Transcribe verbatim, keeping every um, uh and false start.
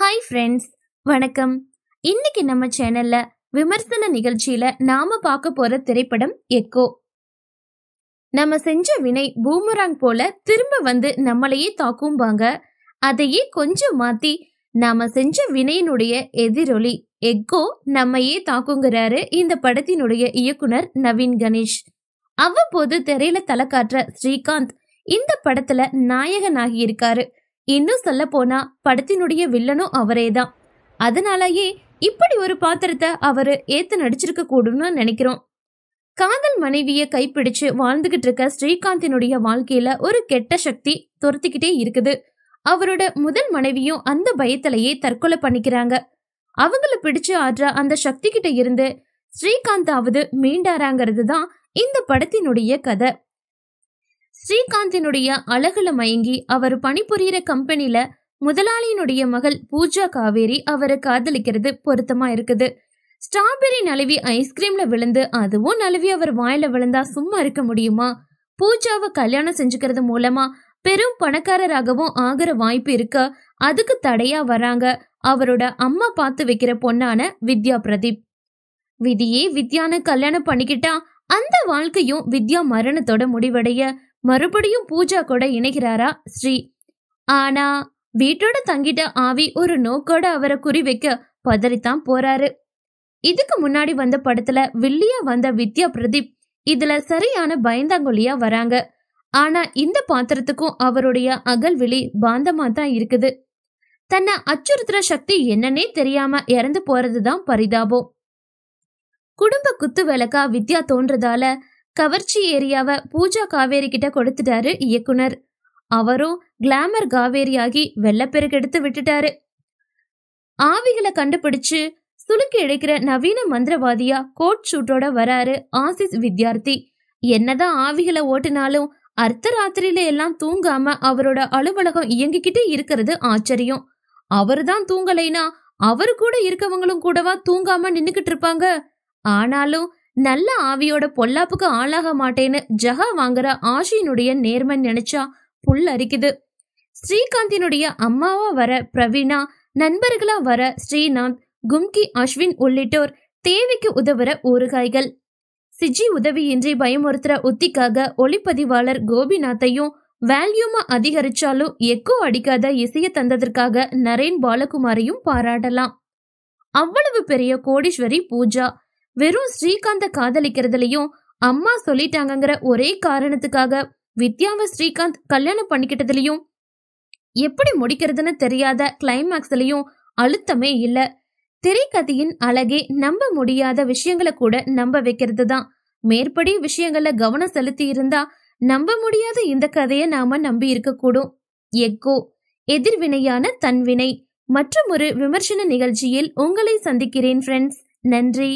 Hi friends, வணக்கம். இன்னைக்கு நம்ம சேனல்ல விமர்சன நிகழ்ச்சியில நாம பார்க்க போற திரைப்படம் எக்கோ. நம்ம செஞ்ச வினை பூமராங் போல திரும்ப வந்து நம்மளையே தாக்கும்பாங்க. அதையே கொஞ்சம் மாத்தி நாம செஞ்ச வினையினுடைய எதிரொலி எக்கோ நம்மையே தாக்குங்கிறாரு இந்த படத்தினுடைய இயக்குனர் நவீன் கணேஷ். அவ்வப்போது திரையில தலை காட்டுற ஸ்ரீகாந்த் இந்த படத்துல நாயகனாகி இருக்காரு. இன்னும் சொல்ல போனா படத்தினுடைய வில்லனும் அவரேதான். அதனாலயே இப்படி ஒரு பாத்திரத்தை அவரு ஏத்து நடிச்சிருக்க கூடும்னு நினைக்கிறோம். காதல் மனைவிய கைப்பிடிச்சு வாழ்ந்துகிட்டு இருக்க ஸ்ரீகாந்தினுடைய வாழ்க்கையில ஒரு கெட்ட சக்தி துரத்திக்கிட்டே இருக்குது. அவரோட முதல் மனைவியும் அந்த பயத்திலேயே தற்கொலை பண்ணிக்கிறாங்க. அவங்கள பிடிச்சு ஆடுற அந்த சக்தி கிட்ட இருந்து ஸ்ரீகாந்தாவது மீண்டாராங்கிறது தான் இந்த படத்தினுடைய கதை. ஸ்ரீகாந்தினுடைய அழகுல மயங்கி அவர் பணிபுரியிற கம்பெனில முதலாளியினுடைய மகள் பூஜா காவேரி அவரை காதலிக்கிறது பொருத்தமா இருக்குது. ஸ்ட்ராபெரி நழுவி ஐஸ்கிரீம்ல விழுந்து அதுவும் நழுவி அவர் வாயில விழுந்தா சும்மா இருக்க முடியுமா? பூஜாவை கல்யாணம் செஞ்சுக்கிறது மூலமா பெரும் பணக்காரராகவும் ஆகிற வாய்ப்பு இருக்க அதுக்கு தடையா வராங்க அவரோட அம்மா பார்த்து வைக்கிற பொண்ணான வித்யா பிரதீப். விதியே வித்யான்னு கல்யாணம் பண்ணிக்கிட்டா அந்த வாழ்க்கையும் வித்யா மரணத்தோட முடிவடைய மறுபடியும் பூஜா கூட இணைகிறாரா ஸ்ரீ. ஆனா வீட்டோட தங்கிட்ட ஆவி ஒரு நோக்கோட அவரை குறி வைக்க பதறித்தான் போறாரு. இதுக்கு முன்னாடி வந்த படத்துல வில்லியா வந்த வித்யா பிரதீப் இதுல சரியான பயந்தாங்கொல்லியா வராங்க. ஆனா இந்த பாத்திரத்துக்கும் அவருடைய அகல்விழி பாந்தமா தான் இருக்குது. தன்னை அச்சுறுத்துற சக்தி என்னன்னே தெரியாம இறந்து போறதுதான் பரிதாபம். குடும்ப குத்து விளக்கா வித்யா தோன்றதால கவர்ச்சி ஏரியாவை பூஜா காவேரி கிட்ட கொடுத்துட்டாரு இயக்குனர். அவரும் கிளாமர் காவேரியாகி வெள்ளப்பெருக்கெடுத்து விட்டுட்டாரு. ஆவிகளை கண்டுபிடிச்சு சுலுக்கி இழைக்கிற நவீன மந்திரவாதியா கோட் சூட்டோட வராரு ஆசிஸ் வித்யார்த்தி. என்னதான் ஆவிகளை ஓட்டினாலும் அர்த்தராத்திரியில எல்லாம் தூங்காம அவரோட அலுவலகம் இயங்கிக்கிட்டே இருக்கிறது ஆச்சரியம். அவரு தான் தூங்கலைனா அவரு கூட இருக்கவங்களும் கூடவா தூங்காம நின்னுக்கிட்டு இருப்பாங்க? ஆனாலும் நல்ல ஆவியோட பொல்லாப்புக்கு ஆளாக மாட்டேன்னு ஜஹா வாங்குற ஆஷியினுடைய நேர்மை நினைச்சா புல் அரிக்குது. ஸ்ரீகாந்தினுடைய அம்மாவா வர பிரவீனா, நண்பர்களா வர ஸ்ரீநாத், கும்கி, அஸ்வின் உள்ளிட்டோர் தேவைக்கு உதவுற ஊறுகாய்கள். சிஜி உதவியின்றி பயமுறுத்துற உத்திக்காக ஒளிப்பதிவாளர் கோபிநாத்தையும் வேல்யூமா அதிகரிச்சாலும் எக்கோ அடிக்காத இசைய தந்ததற்காக நரேன் பாலகுமாரையும் பாராட்டலாம். அவ்வளவு பெரிய கோடீஸ்வரி பூஜா வெறும் ஸ்ரீகாந்த காதலிக்கிறதுலயும் அம்மா சொல்லிட்டாங்கிற ஒரே காரணத்துக்காக வித்யாவை ஸ்ரீகாந்த் கல்யாணம் பண்ணிக்கிட்டதுலயும் எப்படி முடிக்கிறதுன்னு தெரியாத கிளைமேக்ஸ்லயும் அழுத்தமே இல்ல. திரைக்கதையின் அழகே நம்ப முடியாத விஷயங்களை கூட நம்ப வைக்கிறது தான். மேற்படி விஷயங்கள கவனம் செலுத்தி இருந்தா நம்ப முடியாத இந்த கதையை நாம நம்பி இருக்க கூடும். எக்கோ, எதிர்வினையான தன்வினை. மற்றொரு விமர்சன நிகழ்ச்சியில் உங்களை சந்திக்கிறேன் ஃப்ரெண்ட்ஸ். நன்றி.